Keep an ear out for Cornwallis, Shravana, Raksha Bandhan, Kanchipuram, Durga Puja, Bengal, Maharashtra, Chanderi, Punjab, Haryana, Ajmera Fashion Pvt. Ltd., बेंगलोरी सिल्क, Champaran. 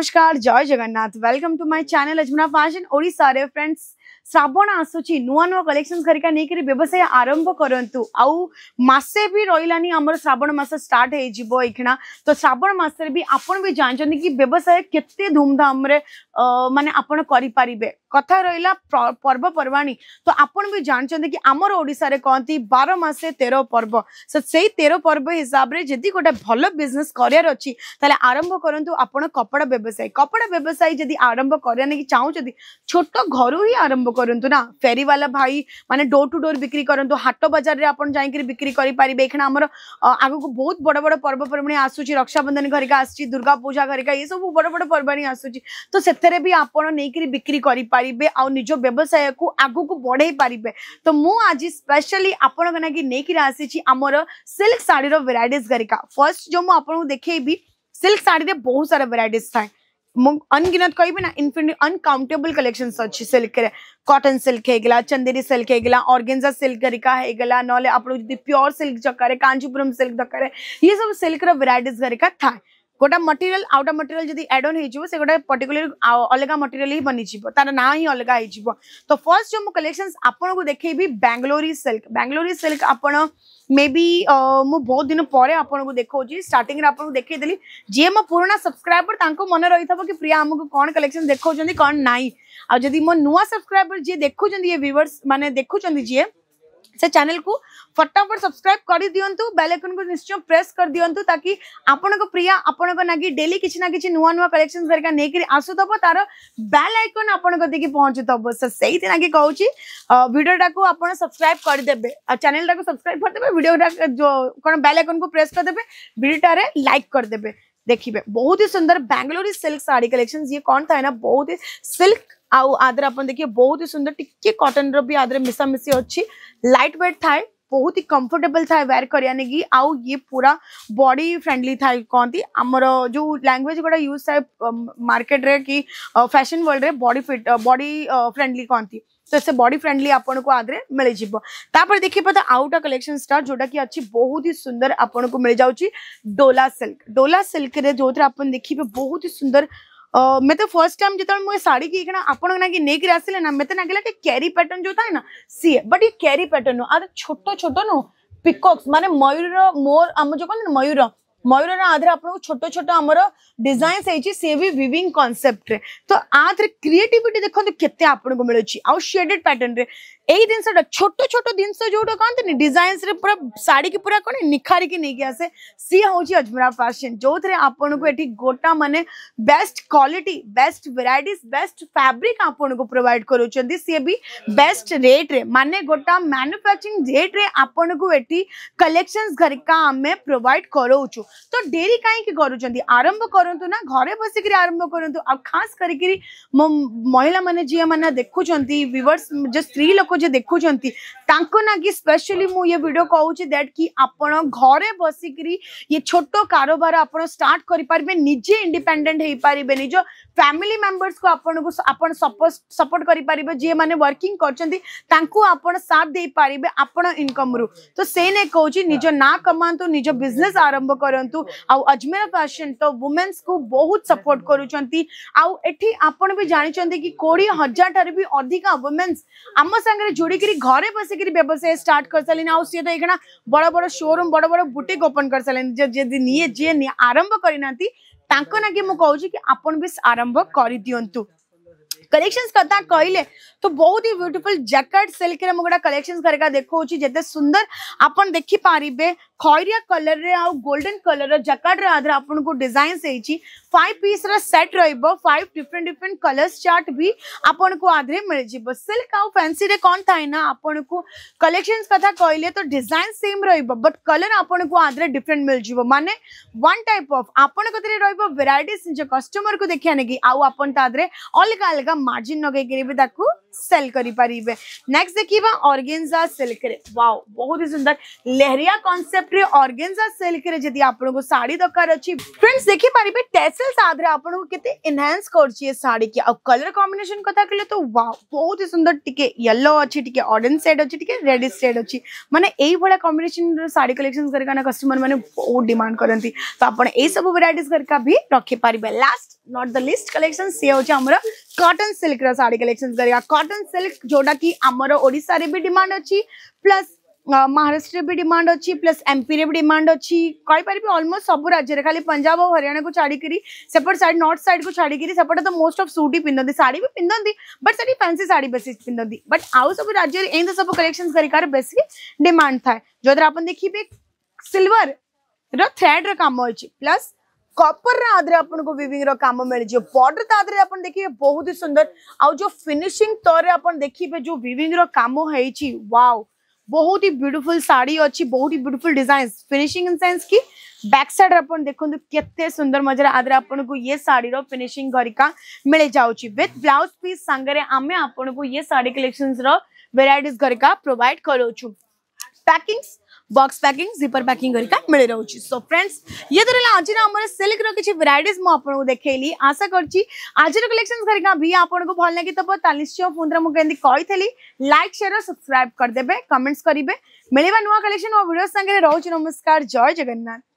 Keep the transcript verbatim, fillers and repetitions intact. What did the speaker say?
नमस्कार, जय Jagannath. Welcome to my channel Ajmera fashion. और सारे फ्रेंड्स श्रावण आसूची नुआ नुआ कलेक्शन करिका नहीं करी व्यवसाय आरंभ करंतु। आउ मासे भी रहिलानी हमर श्रावण मास स्टार्ट हे जिवो इखना। तो श्रावण मास रे भी आपण भी जानचन कि व्यवसाय केते धूमधाम रे माने आपण करि परिबे। कथा रहिला पर्व पर्वाणी, तो आपण भी जानचन कि हमर ओडिसा रे कोंती बारह मासे तेरह पर्व। सो सेई तेरह पर्व हिसाब रे जदी कोटा भलो बिजनेस करियर अछि ताले आरंभ करंतु आपण कपड़ा व्यवसाय। कपड़ा व्यवसाय जदी आरंभ करने की चाहू जदी छोट घरु ही आरंभ करंतु ना। फेरी वाला भाई माने डोर टू डोर बिक्री करंतु, हाट बाजार रे आपण जाई के बिक्री करि पारिबे। एखना हमर आगु को बहुत बड़ बड़ पर्व पर्वणी आसुची, रक्षाबंधन घरिका आसुची, दुर्गा पूजा घरिका, ये सब बड़ बड़ पर्वणी आसुची। तो सेथरे भी आपण नै के बिक्री करि पारिबे आ निजो व्यवसाय को आगु को बढ़ाई पारिबे। तो मु आज स्पेशली आपण कना कि नै के आसी छी हमर सिल्क साड़ी रो वैरायटीज घरिका। फर्स्ट जो मु आपण को देखैबी, सिल्क साड़ी रे बहुत सारा वैरायटीज था, अनगिनत कहबे ना, इनफिनिटी अनकाउंटेबल कलेक्शन अच्छी सिल्क रे। कॉटन सिल्क है गला, चंदेरी सिल्क है गला, ऑर्गेन्जा सिल्क घरिका है गला, नले आपन जदी प्योर सिल्क जकारे कांचीपुरम सिल्क दकारे, ये सब सिल्क रे वैरायटीज घरिका था। गोटा मटेरियल आउटा मटेरियल जदी एड ऑन हे जिवो से गोटा पर्टिकुलर अलग मटेरियल ही बनि जिवो, तार ना ही अलग हे जिवो। तो फर्स्ट जो मो कलेक्शंस आपन को देखैबी बेंगलोरी सिल्क। बेंगलोरी सिल्क आपन मे बी मु बहुत दिन पर आपन को देखौ छी। स्टार्टिंग रे आपन को देखै देली, जे मो पुराना सब्सक्राइबर तांको मन रही थबो कि प्रिया हमको कोन कलेक्शन देखौ जंदी कोन नाही। आ जदी मो नुवा सब्सक्राइबर जे देखौ जंदी, ये व्यूअर्स माने देखौ जंदी जे, से चैनल को फटाफट सब्सक्राइब कर दियंतु, बेल आइकन को निश्चय प्रेस कर दियंतु, ताकि आपन को प्रिया आपन को नागी डेली किछ ना किछ नुवा नुवा कलेक्शन करका नै के आसु तब तार बेल आइकन आपन को देखि पहुँचु तब। से सेही दिन आगे कहू छी वीडियो डा को आपन सब्सक्राइब कर देबे, आ चैनल डा को सब्सक्राइब कर देबे, वीडियो डा जो कोन बेल आइकन को प्रेस कर देबे, वीडियो डा रे लाइक कर देबे। देखिबे बहुत ही सुंदर बेंगलोरी सिल्क साड़ी कलेक्शन। ये कौन था ना, बहुत ही सिल्क आउ आदर अपन देखिए बहुत ही सुंदर टिके कॉटन रो भी आदर मिसा मिसी अच्छी, लाइट वेट था, बहुत ही कंफर्टेबल था वेयर करने की, आउ ये पूरा बॉडी फ्रेंडली था। कौन थी आमर जो लैंग्वेज गोटा यूज था मार्केट रे कि फैशन वर्ल्ड रे, बॉडी फिट बॉडी फ्रेंडली कौन थी, तो इससे बॉडी फ्रेंडली आपन को आदरे मिल जीव। तापर देखिए पता आउटा कलेक्शन स्टार जोटा कि अच्छी बहुत ही सुंदर आपन को मिल जाउची डोला सिल्क। डोला सिल्क रे जोतरा आपन देखिबे बहुत ही सुंदर। Uh, मैं तो फर्स्ट टाइम जितना मुझे साड़ी की ना आपन ना कि नेक रासिले ना, मैं तो ना कहला कि कैरी पैटर्न जो था ना सी, बट ये कैरी पैटर्न हो आ छोटो छोटो नो पिकॉक्स माने मयूर मोर आम जो कोन मयूर मयूर ना आधर आपन छोटो छोटो हमर डिजाइन सही छी, से भी विविंग कांसेप्ट रे। तो आधर क्रिएटिविटी देखो तो केते आपन को मिलै छी, आ शेडेड पैटर्न रे एई दिन से छोटो छोटो दिन से जोटा कोन नि डिजाइंस रे पूरा साड़ी के पूरा कोन निखारी के नै के आसे। सी हो छी अजमेरा फैशन, जोथरे आपन को एठी गोटा माने best quality, best varieties, best fabric आपन को प्रोवाइड करू छथि, से भी बेस्ट रेट रे, माने गोटा मैन्युफैक्चरिंग रेट रे आपन को एठी कलेक्शंस घर का हमें प्रोवाइड करू छु। तो डेरी काई के करू छथि, आरंभ करंतु ना, घरे बसि के आरंभ करंतु। आ खास करि के महिला माने जे माने देखु छथि, व्यूअर्स जे स्त्री लोक जे देखुचंती तांको ना कि स्पेशली मु ये वीडियो कहू छी दैट कि आपण घरे बसिकरी ये छोटो कारोबार आपण स्टार्ट करि पारबे, निजे इंडिपेंडेंट हे पारबे, निजो फैमिली मेंबर्स को आपण को आपण सपोर्ट करि पारबे, जे माने वर्किंग करचंती तांको आपण साथ दे पारबे आपण इनकम रु। तो से ने कहू छी निजो ना कमांतु, निजो बिजनेस आरंभ करंतु। आ अजमेरा फैशन तो वुमेन्स को बहुत सपोर्ट करूचंती, आ एठी आपण भी जानिचंती कि बीस हज़ार थार भी अधिक वुमेन्स हम संग जोड़ी करी घरे बसिकरी व्यवसाय स्टार्ट कर सलिन। आ से तो एकना बड़ा बड़ा शोरूम बड़ा बड़ा बुटीक ओपन कर सलिन, जे निये जे नि आरंभ करिनाती तांको ना कि मु कहू छी कि आपण भी आरंभ करि दियंतु। कलेक्शंस कथा कहले तो बहुत ही ब्यूटीफुल जैकेट सिल्क रे मोगडा कलेक्शंस करका देखौ छी, जते सुंदर आपन देखि पारिबे। खैरिया कलर रे आ गोल्डन कलर रे जैकेट रे आधर आपन को डिजाइन सेहि छी, फाइव पीस रे सेट रहइबो, five different different colours chart भी आपन को आधर मिल जिवो। सिल्क आ फैंसी रे कोन थाय ना आपन को कलेक्शंस कथा कहले तो डिजाइन सेम रहइबो, बट कलर आपन को आधर डिफरेंट मिल जिवो, माने वन टाइप ऑफ आपन कतरे रहइबो वैरायटीज जे कस्टमर को देखिया ने कि आ आपन तादरे अलग अलग मार्जिन नगे के भी ताकू सेल करी पारिबे। नेक्स्ट देखिबा ऑर्गेन्जा सिल्क रे, वाओ बहुत ही सुंदर लहरिया कांसेप्ट अपने ऑर्गेन्जा सेल करे जदी आपन को साड़ी दरकार अछि। फ्रेंड्स देखि परिबे टैसेल्स आदरे आपन को केते एनहांस करछि ए साड़ी के। अब कलर कॉम्बिनेशन कथा केले तो वाओ बहुत ही सुंदर, टिके येलो अछि, टिके ऑरेंज शेड अछि, टिके रेड शेड अछि, माने एई बडा कॉम्बिनेशन साड़ी कलेक्शंस करके ना कस्टमर माने बहुत डिमांड करंती। तो आपन ए सब वैरायटीज करका भी रखि परिबे। Last not the list collection से होछि हमरा कॉटन सिल्क रा साड़ी कलेक्शंस करया। कॉटन सिल्क जोडा की हमर ओडिसा रे भी डिमांड अछि, प्लस महाराष्ट्र भी डिमांड अच्छी, प्लस एमपी रे भी डिमांड अच्छी, कई पारि ऑलमोस्ट सब राज्य रे, खाली पंजाब और हरियाणा को छाड़ी सेपट साइड नॉर्थ साइड को छाड़ी सेपटे तो मोस्ट ऑफ सूट ही पिंधती, साड़ी भी पिंधती बट से फैंसी साड़ी बेसी पिंधती, बट आउ सब राज्य रे एंदा सब कलेक्शंस करिकार बेसी डिमांड थाए। जदर आपन देखिबे सिल्वर रो थ्रेड रो काम अछि, प्लस कॉपर रा आदरे आपन को वीविंग रो काम मिल जियो, बॉर्डर ता आदरे आपन देखिए बहुत ही सुंदर, आ जो फिनिशिंग तोरे आपन देखिबे जो वीविंग रो काम होई छी वाओ बहुत ही ब्यूटीफुल साड़ी अच्छी, बहुत ही beautiful design finishing in sense की। बैक साइड अपन देखो केते सुंदर मजर आदर आपन को ये साड़ी रो फिनिशिंग गरिका मिले जाउची विथ ब्लाउज पीस संगरे आमे आपन को ये साड़ी कलेक्शंस रो वैरायटीज गरिका प्रोवाइड करोछु। Packings box packing zipper packing गरिका मिले रहउची। सो फ्रेंड्स ये तरला आज रे हमर सिल्क रो किछि वैरायटीज म आपन को देखैली। आशा करछि आज रो कलेक्शंस गरिका भी आपन को भल लागि तब चालीस सौ पंद्रह म केंदी कहिथली। लाइक शेयर और सब्सक्राइब कर देबे, कमेंट्स करिबे, मिलेबा नुवा कलेक्शन और वीडियो संगे रहउची। नमस्कार, जय जगन्नाथ।